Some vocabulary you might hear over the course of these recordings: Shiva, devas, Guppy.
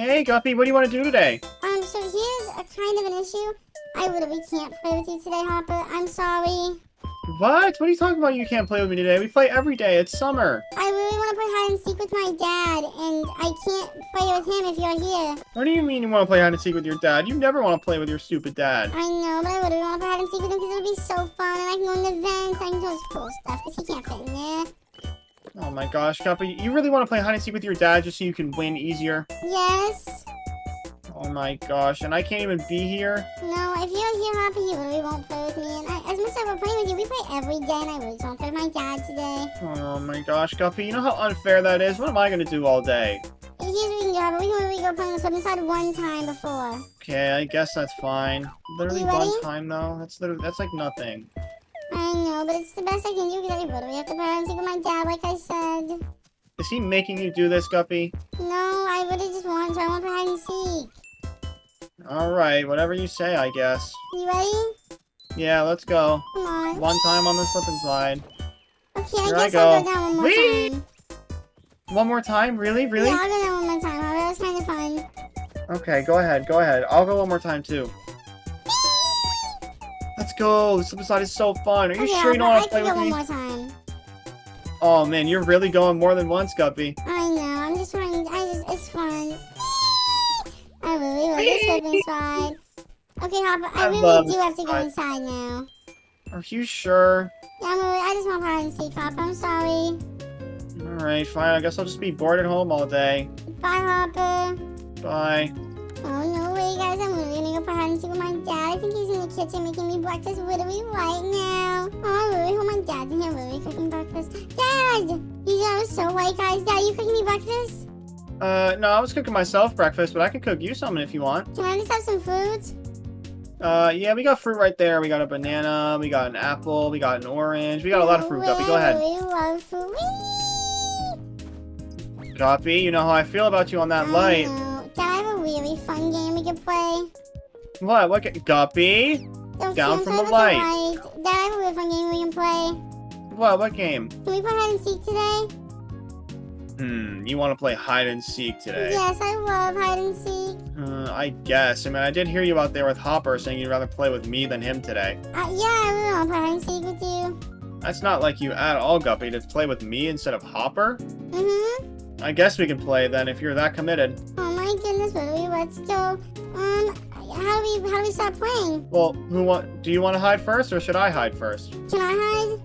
Hey, Guppy, what do you want to do today? So here's a kind of an issue. I literally can't play with you today, Hopper. I'm sorry. What? What are you talking about? You can't play with me today. We play every day. It's summer. I really want to play hide and seek with my dad, and I can't play with him if you're here. What do you mean you want to play hide and seek with your dad? You never want to play with your stupid dad. I know, but I literally want to play hide and seek with him because it'll be so fun, and I can go in the vents, I can do all this cool stuff because he can't fit in there. Oh my gosh, Guppy, you really want to play hide and seek with your dad just so you can win easier? Yes. Oh my gosh, and I can't even be here? No, if you're here, Hoppy, you really won't play with me. And as much as I won't play with you, we play every day, and I really won't play with my dad today. Oh my gosh, Guppy, you know how unfair that is? What am I going to do all day? Here's what we can do, Hoppy. We can really go playing this one inside one time before. Okay, I guess that's fine. Literally one time, though. That's like nothing. I know, but it's the best I can do because I literally have to play hide and seek with my dad, like I said. Is he making you do this, Guppy? No, I really just want to. I want to hide and seek. Alright, whatever you say, I guess. You ready? Yeah, let's go. Come on. One time on the slip and slide. Okay, here I guess I'll go down one more time. One more time? Really? Really? Yeah, I'll go down one more time. That was kind of fun. Okay, go ahead. Go ahead. I'll go one more time, too. Whee! Let's go. The slip and slide is so fun. Are you sure you don't want to play with me? I can go one more time. Oh, man, you're really going more than once, Guppy. I know. I'm just trying. It's fun. I really love this slip and slide. Okay, Hopper, I really do have to go inside now. Are you sure? Yeah, I just want to hide and seek, Hopper. I'm sorry. Alright, fine. I guess I'll just be bored at home all day. Bye, Hopper. Bye. Oh, no way, guys. I'm really going to go for hide and seek with my dad. I think he's in the kitchen making me breakfast literally right now. Oh, I really hope my dad's in here literally cooking breakfast. Dad! You guys are so white, guys. Dad, you cooking me breakfast? No, I was cooking myself breakfast, but I can cook you some if you want. Can I just have some fruit? Yeah, we got fruit right there. We got a banana, we got an apple, we got an orange. We got a lot of fruit, Guppy. Go ahead. We love fruit. Guppy, you know how I feel about you on that light. Know. Dad, I have a really fun game we could play. What? What? Guppy? Down from the light. Dad, I have a really fun game we can play. What? What game? Can we play hide and seek today? You want to play hide and seek today? Yes, I love hide and seek. I guess. I mean, I did hear you out there with Hopper saying you'd rather play with me than him today. Yeah, I really want to play hide and seek with you. That's not like you at all, Guppy, to play with me instead of Hopper. Mm-hmm. I guess we can play then if you're that committed. Oh my goodness, Willie, let's go. How do we start playing? Well, do you want to hide first or should I hide first? Can I hide?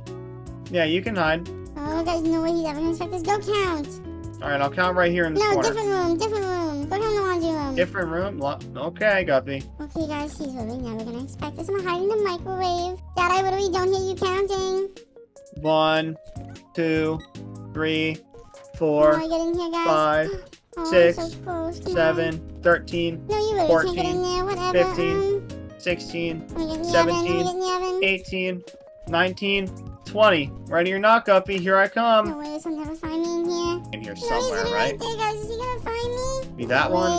Yeah, you can hide. Oh, there's no way he's ever going to expect us. Go count. All right, I'll count right here in the corner. No, different room. Go down the laundry room. Different room? Okay, Guppy. Okay, guys, he's literally never going to expect us. I'm hiding in the microwave. Dad, I literally don't hear you counting. 1, 2, 3, 4, here, 5, 6, so 7, 13, 14, 15, 16, 17, 18, 19, 20. Ready or not, Guppy, here I come. No way, this will never find me in here. In here somewhere, right? There, guys. Is he gonna find me? Be that one?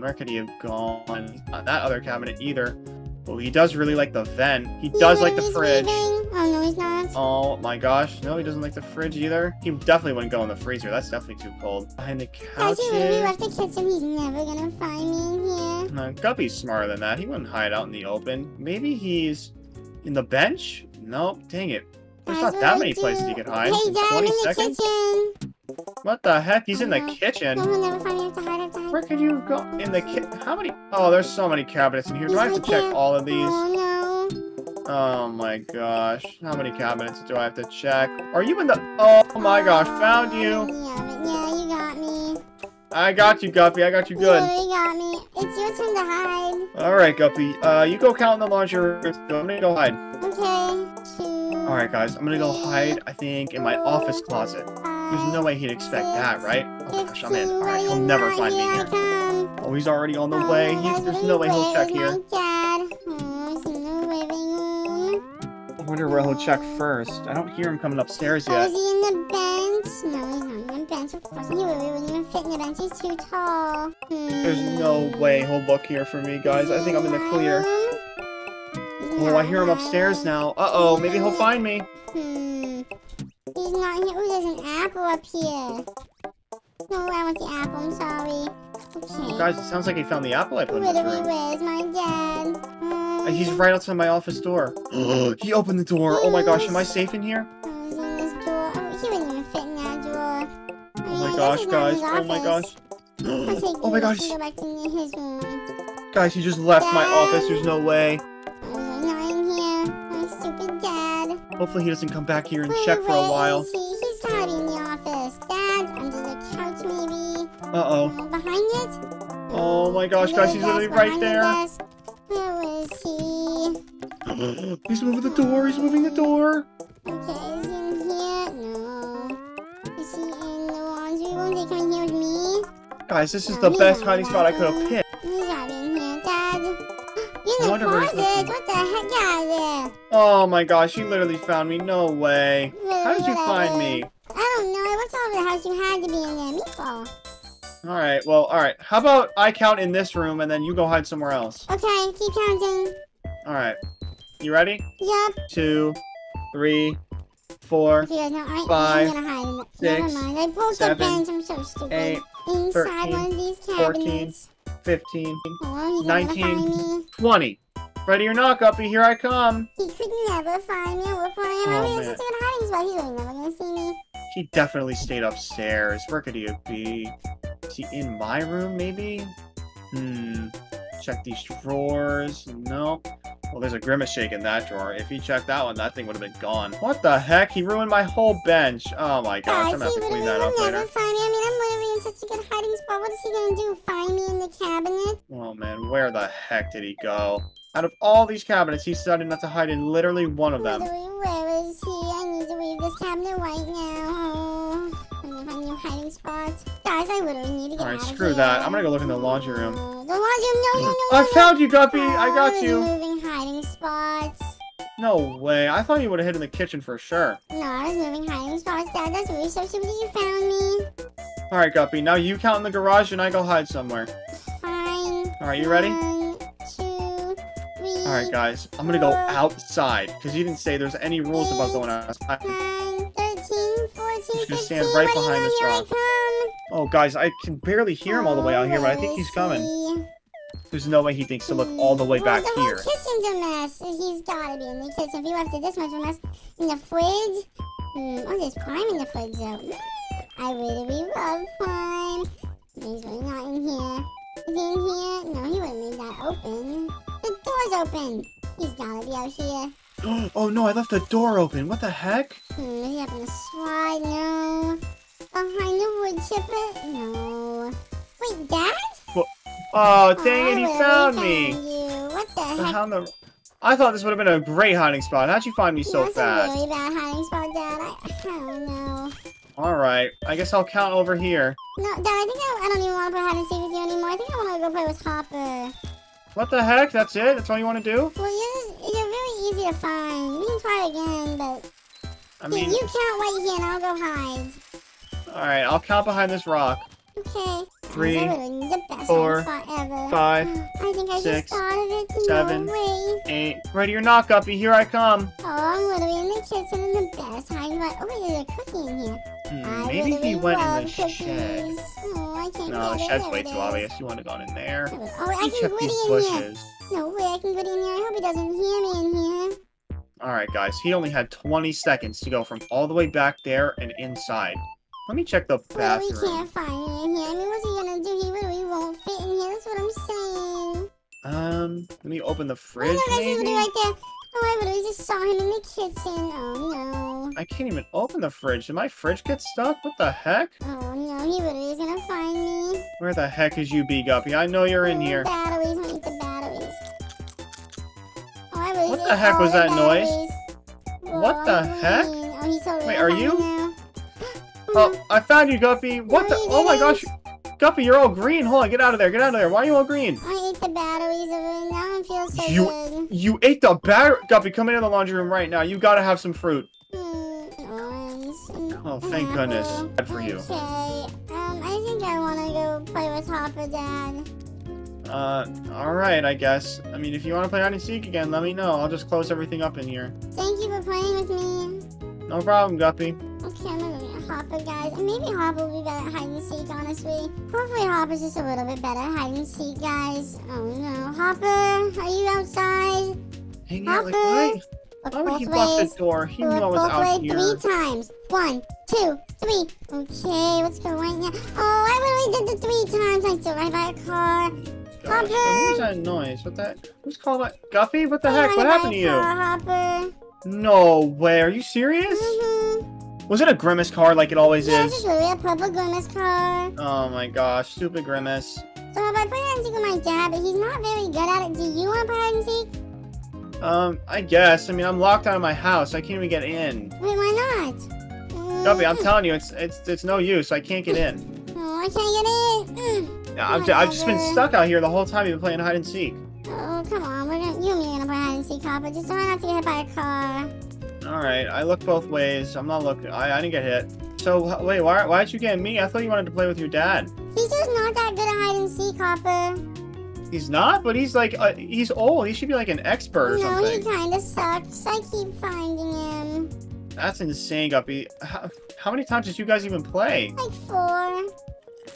Where could he have gone? He's not in that other cabinet either. Well, he does really like the vent. He does like the fridge. Leaving. Oh, no, he's not. Oh, my gosh. No, he doesn't like the fridge either. He definitely wouldn't go in the freezer. That's definitely too cold. Behind the couch. Guys, he literally left the kitchen. He's never gonna find me in here. Guppy's smarter than that. He wouldn't hide out in the open. Maybe he's in the bench? Nope, dang it. There's not that many places you can hide. Hey, Dad, I'm in the kitchen. What the heck? He's in the kitchen. No, we'll never find me. I have to hide. Where could you go? In the kitchen? How many? Oh, there's so many cabinets in here. Do I have to check all of these? Oh, no. Oh, my gosh. How many cabinets do I have to check? Are you in the... Oh, my gosh. Found you. Yeah, you got me. I got you, Guppy. I got you good. Yeah, you got me. It's your turn to hide. All right, Guppy. You go count in the laundry room. I'm going to go hide. Okay. Alright guys, I'm gonna go hide, I think, in my office closet. There's no way he'd expect that, right? Oh my gosh, I'm in. Alright, he'll never find me here. Oh, he's already on the way. There's no way he'll check here. I wonder where he'll check first. I don't hear him coming upstairs yet. Is he in the bench? No, he's not in the bench. Of course, he wouldn't even fit in the bench. He's too tall. There's no way he'll look here for me, guys. I think I'm in the clear. Oh, I hear him upstairs now. Uh-oh, maybe he'll find me. He's not here. Ooh, there's an apple up here. No, I want the apple. I'm sorry. Okay. Guys, it sounds like he found the apple I put in his room. Where's my dad? He's right outside my office door. He opened the door. Oh my gosh, am I safe in here? I was in this door. He wouldn't even fit in that door. Oh my gosh, guys. Oh my gosh. Oh my gosh. Go back to his room. Guys, he just left my office. There's no way. Hopefully he doesn't come back here and check for a while. He's not in the office. Dad, under the couch maybe. Uh-oh. Behind it? Oh my gosh, guys, he's literally right there. Where is he? He's moving the door. He's moving the door. Okay, is he in here? No. Is he in the laundry room? They come here with me? Guys, this is the best hiding spot I could have picked. He's not in here, Dad. You're in the closet. What the heck out of there? Oh my gosh, you literally found me. No way. How did you find me? I don't know. I looked all over the house. You had to be in there. Meatball. Alright, well, alright. How about I count in this room and then you go hide somewhere else? Okay, keep counting. Alright. You ready? Yep. 2, 3, 4, okay, no, five, I'm hide in the... six, never mind. I broke the bench. I'm so stupid. 8, inside 13, one of these cabinets. 14, 15, oh, 19, 20. Ready or not, Guppy, here I come. He could never find me. We're playing. Oh, man. He's really never gonna see me. He definitely stayed upstairs. Where could he be? Is he in my room, maybe? Hmm. Check these drawers. Nope. Well, there's a Grimace Shake in that drawer. If he checked that one, that thing would have been gone. What the heck? He ruined my whole bench. Oh my gosh, I'm gonna have to clean that up later. Such a good hiding spot. What is he gonna do? Find me in the cabinet? Oh man, where the heck did he go? Out of all these cabinets, he decided not to hide in literally one of them. Where is he? I need to leave this cabinet right now. I need to find new hiding spots. Guys, I literally need to get out of here. Alright, screw that. I'm gonna go look in the laundry room. The laundry room? No. I found you, Guppy! I got you! Moving hiding spots. No way. I thought you would have hid in the kitchen for sure. No, I was moving hiding spots, Dad. That's really so stupid that you found me. All right, Guppy. Now you count in the garage, and I go hide somewhere. Fine. All right, you ready? 1, 2, 3. All right, guys. I'm gonna go outside because you didn't say there's any rules about going outside. 9, 13, 14. He's gonna stand right behind this rock. Oh, guys, I can barely hear him all the way out here, but I think he's coming. There's no way he thinks to look all the way back here. The kitchen's a mess. He's gotta be in the kitchen. If he left it this much of a mess in the fridge. Oh, there's prime in the fridge though. I really love Prime. He's really not in here. Is he in here? No, he wouldn't leave that open. The door's open. He's gotta be out here. Oh no, I left the door open. What the heck? Is he up in the slide? No. Behind the wood chipper? No. Wait, Dad? Well, oh, dang it, he found me. What the heck? I thought this would have been a great hiding spot. How'd you find me so fast? That's a really bad hiding spot, Dad. I don't know. Alright, I guess I'll count over here. No, Dad, I think I don't even want to play hide and seek with you anymore. I think I want to go play with Hopper. What the heck? That's it? That's all you want to do? Well, you're very easy to find. We can try again, but... I mean... You count right here and I'll go hide. Alright, I'll count behind this rock. Okay. 3, 4, 5, 6, 7, 8. Ready or not, Guppy, here I come. Oh, I'm literally in the kitchen in the best hiding spot. Oh, wait, there's a cookie in here. Maybe he went in the shed. Oh, I can't no, the shed's way too obvious. You want to go in there. Oh, I can go in here. No way, I can go in here. I hope he doesn't hear me in here. All right, guys, he only had 20 seconds to go from all the way back there and inside. Let me check the bathroom. Well, we can't find me in here. I mean, what's he gonna do? He really won't fit in here. That's what I'm saying. Let me open the fridge. Oh, no, that's literally right there. Oh, I literally just saw him in the kitchen. Oh, no. I can't even open the fridge. Did my fridge get stuck? What the heck? Oh, no. He literally is gonna find me. Where the heck is you, Big Guppy? I know you're in here. Batteries. I need the batteries. Oh, I really what the heck was that batteries. Noise? Whoa, what the heck? Oh, he's totally wait, are you? Now. Oh, I found you, Guppy. What the? Oh my gosh. Guppy, you're all green. Hold on, get out of there. Get out of there. Why are you all green? I ate the batteries of it. Now I feel so good. You ate the battery? Guppy, come into the laundry room right now. You gotta have some fruit. Orange. Oh, thank goodness. Bad for you. Okay. I think I want to go play with Hopper, Dad. Alright, I guess. I mean, if you want to play hide and seek again, let me know. I'll just close everything up in here. Thank you for playing with me. No problem, Guppy. Okay, I'm gonna Hopper, guys. And maybe Hopper will be better at hide and seek, honestly. Hopefully Hopper's just a little bit better at hide and seek, guys. Oh, no. Hopper, are you outside? Hang out, like, what? Look both ways. Locked the door. He knew I was out here. Three times. 1, 2, 3. Okay, what's going on? Oh, I really did the 3 times. I survived by a car. Gosh, Hopper. Who's that noise? What that? Who's calling? Guppy? What the heck? What happened to you? Hopper. No way. Are you serious? Mm-hmm. Was it a Grimace car like it always is? Yeah, it's just really a purple Grimace car. Oh my gosh, stupid Grimace. So if I play hide and seek with my dad, but he's not very good at it, do you want to play hide and seek? I guess. I mean, I'm locked out of my house. I can't even get in. Wait, why not? Guppy, I'm telling you, it's no use. I can't get in. Oh, I can't get in. I've just been stuck out here the whole time you've been playing hide and seek. Oh, come on. You and me are gonna play hide and seek, Hopper. Just try not to get hit by a car. Alright, I looked both ways. I'm not looking. I didn't get hit. So, wait, why did you get me? I thought you wanted to play with your dad. He's just not that good at hide and seek, Hopper. He's not, but he's like, he's old. He should be like an expert or something. No, he kind of sucks. I keep finding him. That's insane, Guppy. How many times did you guys even play? Like 4.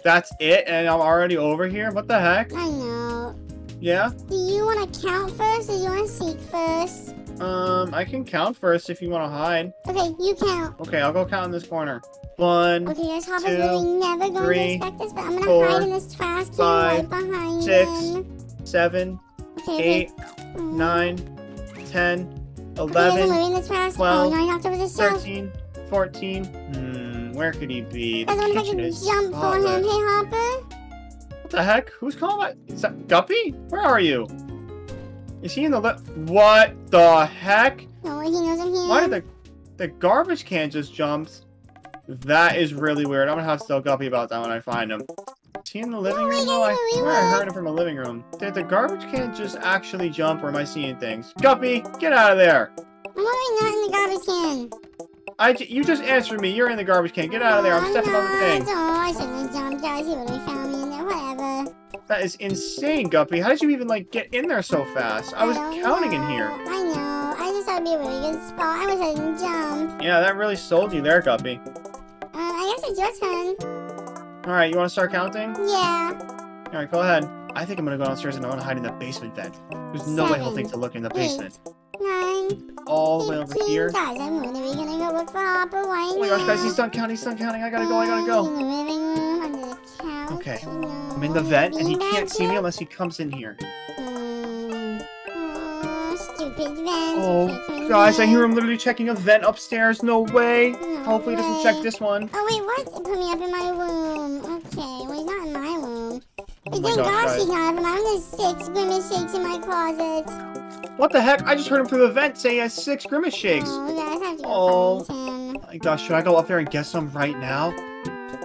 That's it? And I'm already over here? What the heck? I know. Yeah? Do you want to count first or do you want to seek first? I can count first if you want to hide. Okay, you count. Okay, I'll go count in this corner. 1, okay, guys, Hopper's really never going to expect this, but I'm going to hide in this trash can right behind him. 6, 7, okay, 8, okay. 9, 10, 11, okay, 12, 13, 14. Where could he be? The kitchen is jump for him. Hey, Hopper. What the heck? Who's calling? Is that Guppy? Where are you? Is he in the What the heck? No, he knows I'm here. Why did the garbage can just jump? That is really weird. I'm gonna have to tell Guppy about that when I find him. Is he in the living room? Oh, I swear I heard him from the living room. Did the garbage can just actually jump, or am I seeing things? Guppy, get out of there! I'm not in the garbage can. You just answered me. You're in the garbage can. Get out of there. I'm stepping on the thing. Oh, I shouldn't have jumped, guys. He would have found me in there. Whatever. That is insane, Guppy. How did you even like get in there so fast? I was counting in here. I know. I just thought it'd be a really good spot. I wish I didn't jump. Yeah, that really sold you there, Guppy. I guess it's your turn. Alright, you want to start counting? Yeah. Alright, go ahead. I think I'm going to go downstairs and I'm going to hide in the basement vent. There's no way he'll think to look in the basement. 9. All the way over here. Guys, I'm literally going to go look for Hopper. Oh my gosh, guys, he's done counting, he's done counting. I got to go, I got to go. In the living room, under the couch. Okay, I'm in the vent and he can't see me unless he comes in here. Stupid vent. Oh, guys, I hear him literally checking a vent upstairs. No way. Hopefully he doesn't check this one. Oh, wait, what? Put me up in my room. Okay, well, he's not in my room. But thank gosh he's not up in my room. There's 6 Grimace Shakes in my closet. What the heck? I just heard him through the vent say he has 6 Grimace Shakes. Oh, guys, I have to go find him. My gosh, should I go up there and get some right now?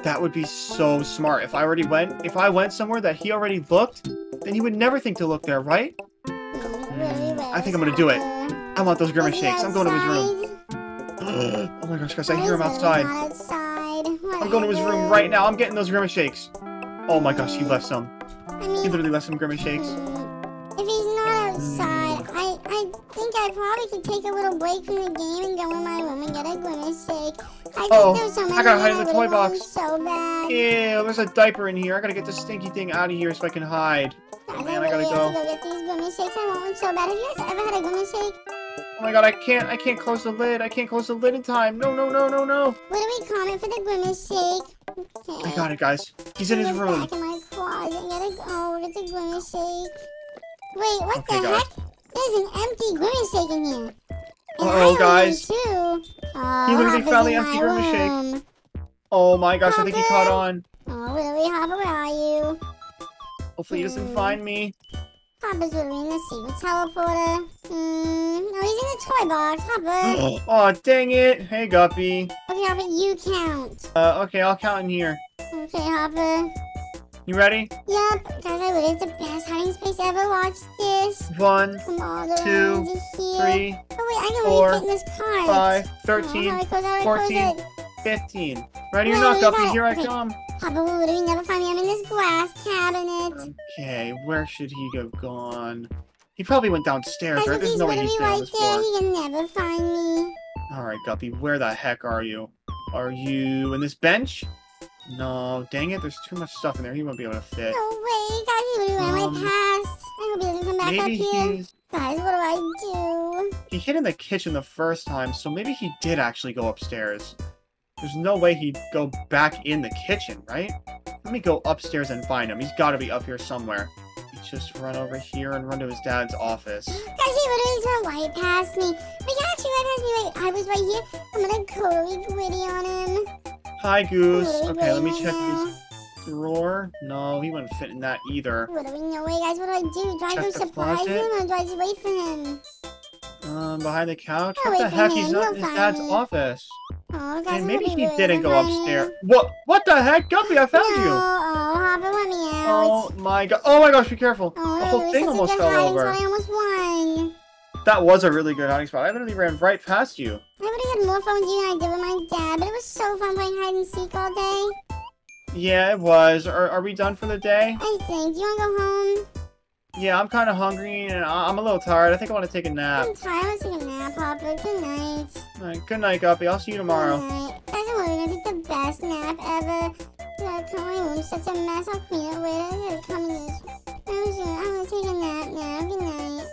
That would be so smart. If I already went, if I went somewhere that he already looked, then he would never think to look there, right? I think I'm going to do it. I want those Grimace Shakes. I'm going to his room. Oh my gosh, guys, I hear him outside. I'm going to his room right now. I'm getting those Grimace Shakes. Oh my gosh, he left some. He literally left some Grimace Shakes. If he's not outside, I think I probably could take a little break from the game and go in my room and get a Grimace Shake. I gotta hide in the toy box. So bad. Ew, there's a diaper in here. I gotta get this stinky thing out of here so I can hide. Oh, man, I gotta go. Get these Grimace Shakes. I want one so bad. Have you guys ever had a Grimace Shake? Oh my god, I can't close the lid. I can't close the lid in time. No. What do we comment for the Grimace Shake? Okay. I got it, guys. He's in his room. Back in my closet. Get the Grimace Shake. Wait, what the heck? There's an empty Grimace Shake in here. Uh-oh, guys. He literally found the empty Grimace Shake. Oh my gosh, Hopper. I think he caught on. Oh, really, Hopper? Where are you? Hopefully he doesn't find me. Hopper's literally in the secret teleporter. No, he's in the toy box, Hopper. Oh, dang it. Hey, Guppy. Okay, Hopper, you count. Okay, I'll count in here. Okay, Hopper. You ready? Yep. Guys, I literally have the best hiding space ever. Watch this. 1, 2, 3, 4, 5, 13, 14, 15. Ready or not, Guppy? Here I come. Hopper will literally never find me. I'm in this glass cabinet. Okay, where should he have gone? He probably went downstairs, right? There's no way he's down this floor. He can never find me. All right, Guppy, where the heck are you? Are you in this bench? No, dang it, there's too much stuff in there. He won't be able to fit. Oh, wait, guys, he went way past. I hope he doesn't come back up here. Guys, what do I do? He hid in the kitchen the first time, so maybe he did actually go upstairs. There's no way he'd go back in the kitchen, right? Let me go upstairs and find him. He's got to be up here somewhere. He just run over here and run to his dad's office. Guys, he literally ran right past me. Like, actually right past me. Like, I was right here. I'm going to totally quit on him. Hi, Goose. Okay, let me check his drawer. No, he wouldn't fit in that either. What do we know? Wait, guys, what do I do? Do I go surprise him or do I just wait for him? Behind the couch? What the heck? He's not in his dad's office. Oh, guys, and maybe he didn't go upstairs. What the heck? Guppy, I found you! Oh, Hopper, let me out. Oh, my God. Oh, my gosh, be careful. The whole thing almost fell over. I almost won. That was a really good hiding spot. I literally ran right past you. I would have had more fun with you than I did with my dad, but it was so fun playing hide and seek all day. Yeah, it was. Are we done for the day? I think. Do you want to go home? Yeah, I'm kind of hungry, and I'm a little tired. I think I want to take a nap. I'm tired. Let's take a nap, Hopper. Good night. All right, good night, Guppy. I'll see you tomorrow. Good night. Guys, I'm going to take the best nap ever. I can't remove such a mess. I'll clean it later. I'm going to take a nap now. Good night.